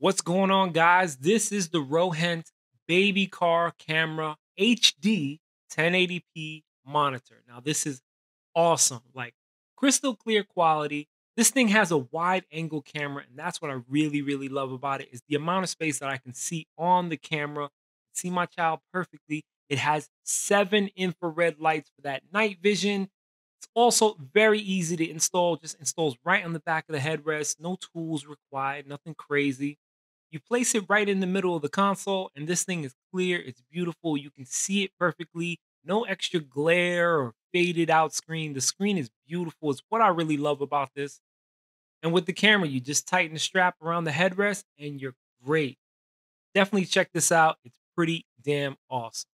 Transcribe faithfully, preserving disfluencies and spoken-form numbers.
What's going on, guys? This is the Rohent Baby Car Camera H D ten eighty p monitor. Now, this is awesome, like crystal clear quality. This thing has a wide angle camera, and that's what I really, really love about it is the amount of space that I can see on the camera, see my child perfectly. It has seven infrared lights for that night vision. It's also very easy to install, just installs right on the back of the headrest, no tools required, nothing crazy. You place it right in the middle of the console, and this thing is clear. It's beautiful. You can see it perfectly. No extra glare or faded out screen. The screen is beautiful. It's what I really love about this. And with the camera, you just tighten the strap around the headrest, and you're great. Definitely check this out. It's pretty damn awesome.